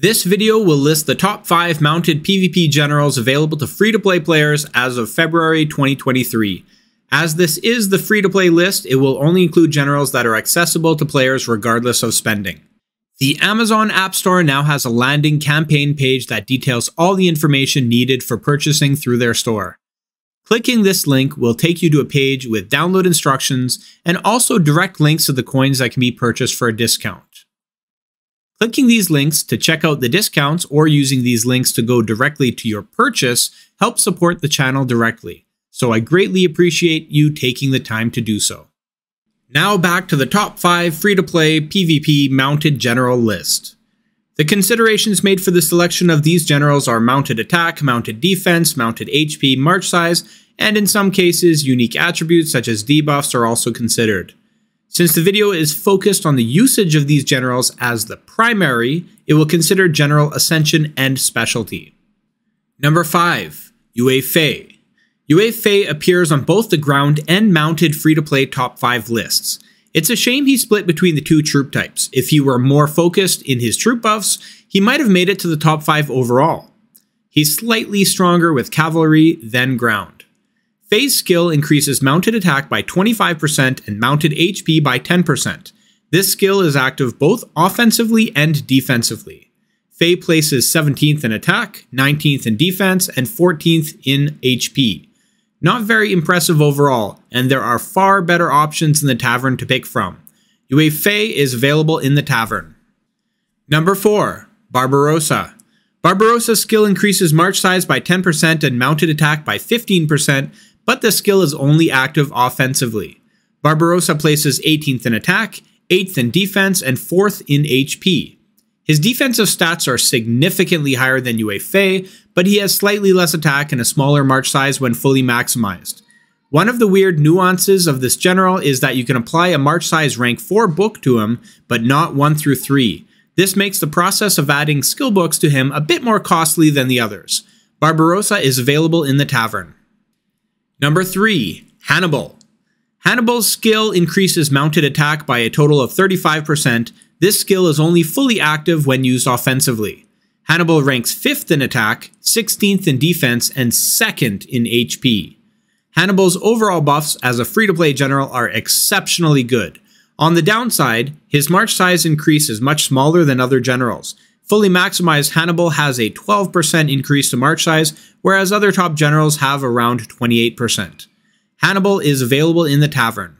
This video will list the top 5 mounted PvP generals available to free-to-play players as of February 2023. As this is the free-to-play list, it will only include generals that are accessible to players regardless of spending. The Amazon AppStore now has a landing campaign page that details all the information needed for purchasing through their store. Clicking this link will take you to a page with download instructions and also direct links to the coins that can be purchased for a discount. Clicking these links to check out the discounts or using these links to go directly to your purchase helps support the channel directly. So I greatly appreciate you taking the time to do so. Now back to the top 5 free-to-play PvP mounted general list. The considerations made for the selection of these generals are mounted attack, mounted defense, mounted HP, march size, and in some cases unique attributes such as debuffs are also considered. Since the video is focused on the usage of these generals as the primary, it will consider general ascension and specialty. Number 5. Yue Fei. Yue Fei appears on both the ground and mounted free-to-play top 5 lists. It's a shame he split between the two troop types. If he were more focused in his troop buffs, he might have made it to the top 5 overall. He's slightly stronger with cavalry than ground. Fei's skill increases mounted attack by 25% and mounted HP by 10%. This skill is active both offensively and defensively. Fei places 17th in attack, 19th in defense, and 14th in HP. Not very impressive overall, and there are far better options in the tavern to pick from. Yue Fei is available in the tavern. Number 4. Barbarossa. Barbarossa's skill increases march size by 10% and mounted attack by 15%, but the skill is only active offensively. Barbarossa places 18th in attack, 8th in defense, and 4th in HP. His defensive stats are significantly higher than Yue Fei, but he has slightly less attack and a smaller march size when fully maximized. One of the weird nuances of this general is that you can apply a march size rank 4 book to him, but not 1 through 3. This makes the process of adding skill books to him a bit more costly than the others. Barbarossa is available in the tavern. Number 3. Hannibal. Hannibal's skill increases mounted attack by a total of 35%, This skill is only fully active when used offensively. Hannibal ranks 5th in attack, 16th in defense, and 2nd in HP. Hannibal's overall buffs as a free-to-play general are exceptionally good. On the downside, his march size increase is much smaller than other generals. Fully maximized, Hannibal has a 12% increase to march size, whereas other top generals have around 28%. Hannibal is available in the tavern.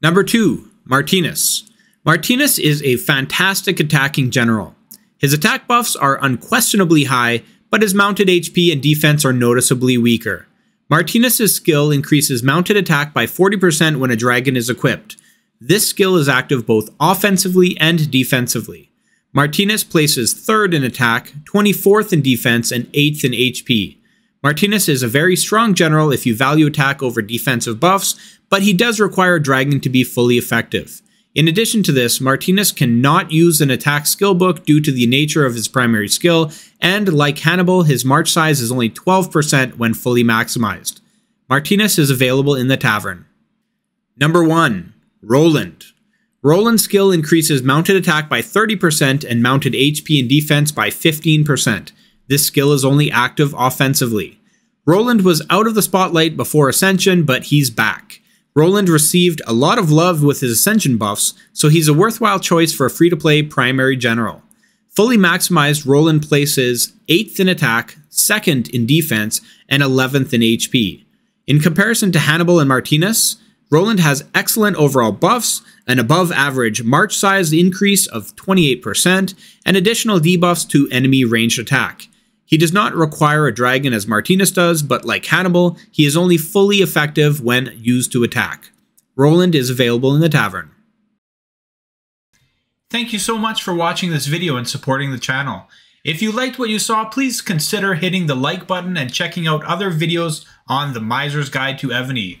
Number 2. Martinus. Martinus is a fantastic attacking general. His attack buffs are unquestionably high, but his mounted HP and defense are noticeably weaker. Martinus's skill increases mounted attack by 40% when a dragon is equipped. This skill is active both offensively and defensively. Martinus places 3rd in attack, 24th in defense, and 8th in HP. Martinus is a very strong general if you value attack over defensive buffs, but he does require a dragon to be fully effective. In addition to this, Martinus cannot use an attack skill book due to the nature of his primary skill, and like Hannibal, his march size is only 12% when fully maximized. Martinus is available in the tavern. Number 1. Roland. Roland's skill increases mounted attack by 30% and mounted HP and defense by 15%. This skill is only active offensively. Roland was out of the spotlight before Ascension, but he's back. Roland received a lot of love with his Ascension buffs, so he's a worthwhile choice for a free-to-play primary general. Fully maximized, Roland places 8th in attack, 2nd in defense, and 11th in HP. In comparison to Hannibal and Martinus, Roland has excellent overall buffs, an above-average march size increase of 28%, and additional debuffs to enemy ranged attack. He does not require a dragon as Martinus does, but like Hannibal, he is only fully effective when used to attack. Roland is available in the tavern. Thank you so much for watching this video and supporting the channel. If you liked what you saw, please consider hitting the like button and checking out other videos on The Miser's Guide to Evony.